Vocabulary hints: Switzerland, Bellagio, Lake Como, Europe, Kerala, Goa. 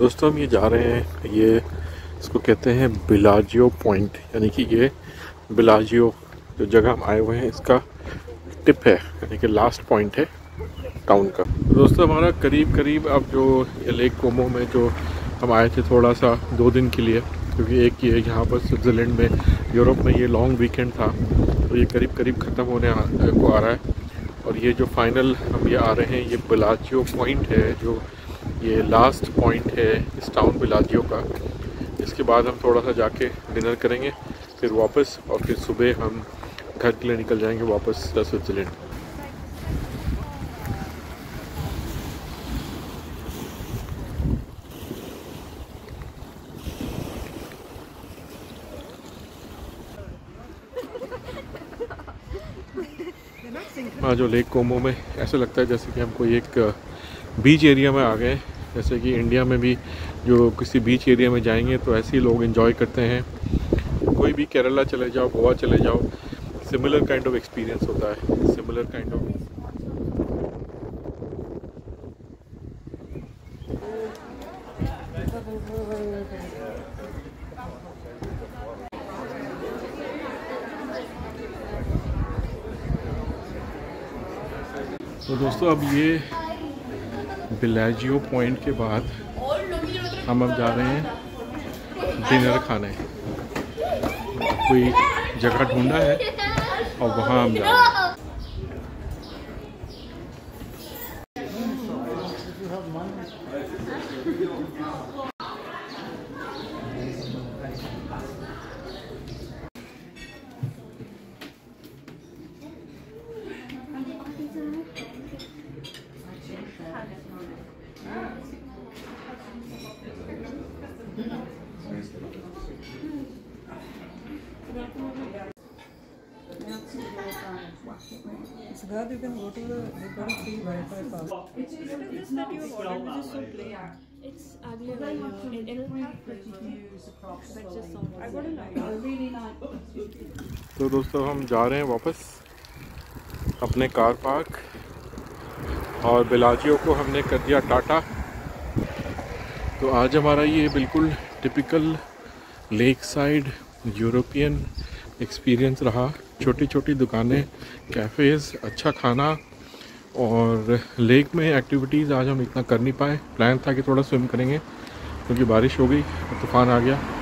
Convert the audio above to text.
दोस्तों हम ये जा रहे हैं, ये इसको कहते हैं बेलाजियो पॉइंट, यानी कि ये बेलाजियो जो जगह हम आए हुए हैं इसका टिप है, यानी कि लास्ट पॉइंट है टाउन का। दोस्तों हमारा करीब करीब अब जो लेक कोमो में जो हम आए थे थोड़ा सा 2 दिन के लिए, क्योंकि एक ये यहाँ पर स्विट्ज़रलैंड में यूरोप में ये लॉन्ग वीकेंड था, तो ये करीब करीब ख़त्म होने को आ रहा है। और ये जो फाइनल हम ये आ रहे हैं ये बेलाजियो पॉइंट है, जो ये लास्ट पॉइंट है इस टाउन बेलाजियो का। इसके बाद हम थोड़ा सा जाके डिनर करेंगे, फिर वापस, और फिर सुबह हम घर के लिए निकल जाएंगे वापस स्विट्ज़रलैंड। हाँ, जो लेक कोमो में ऐसा लगता है जैसे कि हम कोई एक बीच एरिया में आ गए, जैसे कि इंडिया में भी जो किसी बीच एरिया में जाएंगे तो ऐसे ही लोग एंजॉय करते हैं। कोई भी केरला चले जाओ, गोवा चले जाओ, सिमिलर काइंड ऑफ एक्सपीरियंस होता है, सिमिलर काइंड ऑफ। तो दोस्तों अब ये बेलाजियो पॉइंट के बाद हम अब जा रहे हैं डिनर खाने। कोई जगह ढूंढा है और वहाँ हम जा रहे हैं। That you can go to the got free Wi-Fi pass. Which is that you have ordered, which is so plain. It's ugly. It doesn't have pretty views across. But just so. I got a light. Really nice. तो दोस्तों हम जा रहे हैं वापस अपने car park, और Bellagio को हमने कर दिया टाटा। तो आज हमारा ये बिल्कुल typical lake side European experience रहा। छोटी छोटी दुकानें, कैफ़ेज़, अच्छा खाना, और लेक में एक्टिविटीज़ आज हम इतना कर नहीं पाए। प्लान था कि थोड़ा स्विम करेंगे, क्योंकि बारिश हो गई, तूफ़ान आ गया।